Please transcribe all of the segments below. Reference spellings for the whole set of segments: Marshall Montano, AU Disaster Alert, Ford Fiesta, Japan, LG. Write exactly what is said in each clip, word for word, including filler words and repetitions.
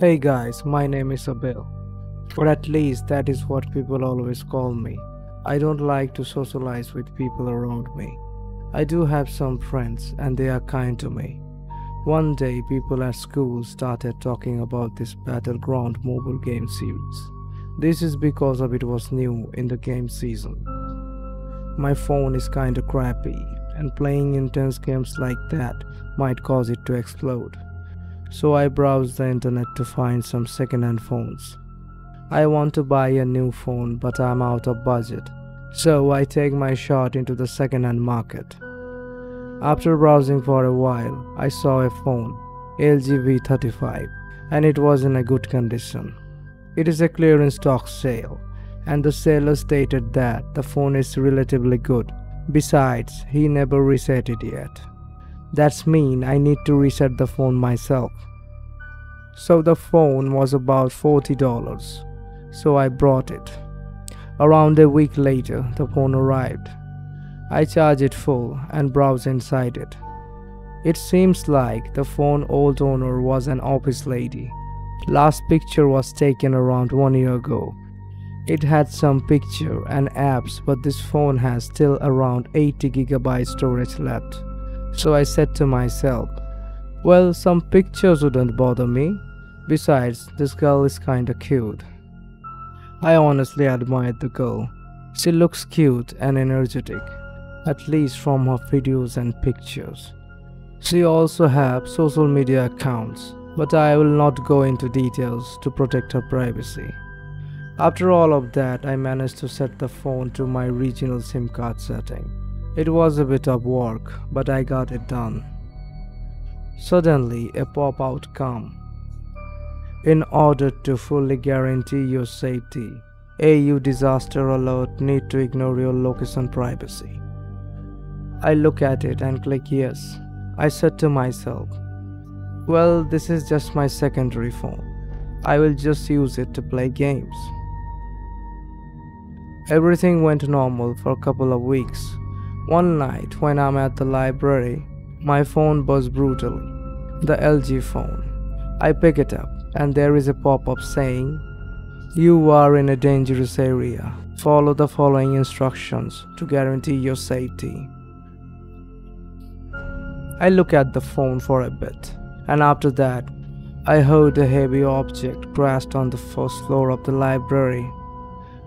Hey guys, my name is Abel, or at least that is what people always call me. I don't like to socialize with people around me. I do have some friends and they are kind to me. One day people at school started talking about this Battleground mobile game series. This is because of it was new in the game season. My phone is kinda crappy and playing intense games like that might cause it to explode. So I browsed the internet to find some second-hand phones. I want to buy a new phone but I'm out of budget, so I take my shot into the second-hand market. After browsing for a while, I saw a phone, L G V thirty-five, and it was in a good condition. It is a clearance stock sale, and the seller stated that the phone is relatively good. Besides, he never reset it yet. That's mean I need to reset the phone myself. So the phone was about forty dollars, so I brought it. Around a week later, the phone arrived. I charge it full and browse inside it. It seems like the phone old owner was an office lady. Last picture was taken around one year ago. It had some picture and apps, but this phone has still around eighty gigabyte storage left. So I said to myself, well, some pictures wouldn't bother me. Besides, this girl is kinda cute. I honestly admired the girl. She looks cute and energetic, at least from her videos and pictures. She also has social media accounts, but I will not go into details to protect her privacy. After all of that, I managed to set the phone to my regional SIM card setting. It was a bit of work, but I got it done. Suddenly, a pop-out comes. In order to fully guarantee your safety, A U Disaster Alert need to ignore your location privacy. I look at it and click yes. I said to myself, well, this is just my secondary phone. I will just use it to play games. Everything went normal for a couple of weeks. One night, when I'm at the library, my phone buzzed brutally. The L G phone. I pick it up and there is a pop-up saying, you are in a dangerous area. Follow the following instructions to guarantee your safety. I look at the phone for a bit, and after that, I heard a heavy object crashed on the first floor of the library.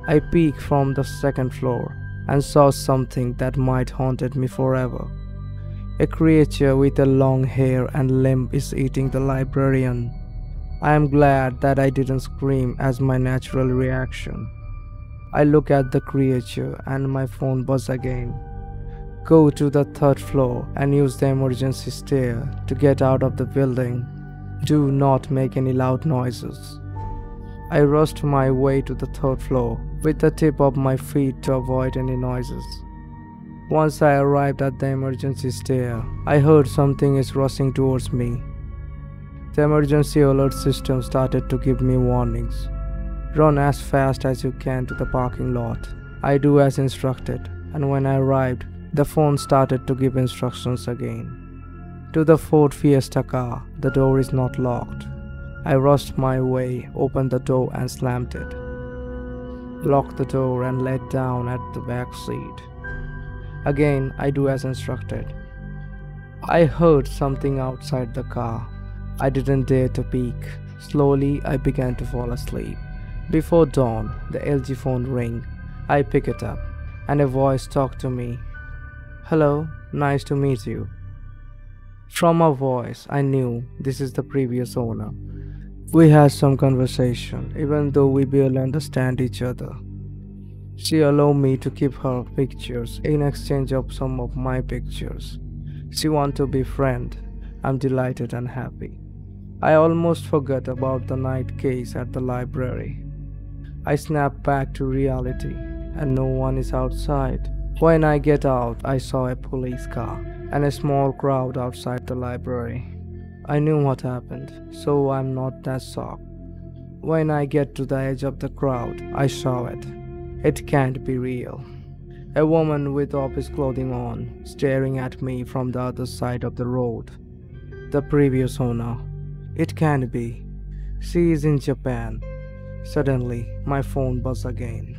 I peeked from the second floor and saw something that might haunted me forever. A creature with a long hair and limb is eating the librarian. I am glad that I didn't scream as my natural reaction. I look at the creature and my phone buzzes again. Go to the third floor and use the emergency stair to get out of the building. Do not make any loud noises. I rushed my way to the third floor with the tip of my feet to avoid any noises. Once I arrived at the emergency stair, I heard something is rushing towards me. The emergency alert system started to give me warnings. Run as fast as you can to the parking lot. I do as instructed, and when I arrived, the phone started to give instructions again. To the Ford Fiesta car, the door is not locked. I rushed my way, opened the door and slammed it. Locked the door and laid down at the back seat. Again, I do as instructed. I heard something outside the car. I didn't dare to peek. Slowly, I began to fall asleep. Before dawn, the L G phone rang. I pick it up, and a voice talked to me. Hello, nice to meet you. From her voice, I knew this is the previous owner. We had some conversation, even though we barely understand each other. She allowed me to keep her pictures in exchange of some of my pictures. She wants to be friend. I'm delighted and happy. I almost forgot about the night case at the library. I snap back to reality and no one is outside. When I get out, I saw a police car and a small crowd outside the library. I knew what happened, so I'm not that shocked. When I get to the edge of the crowd, I saw it. It can't be real. A woman with office clothing on, staring at me from the other side of the road. The previous owner. It can't be. She is in Japan. Suddenly, my phone buzzed again.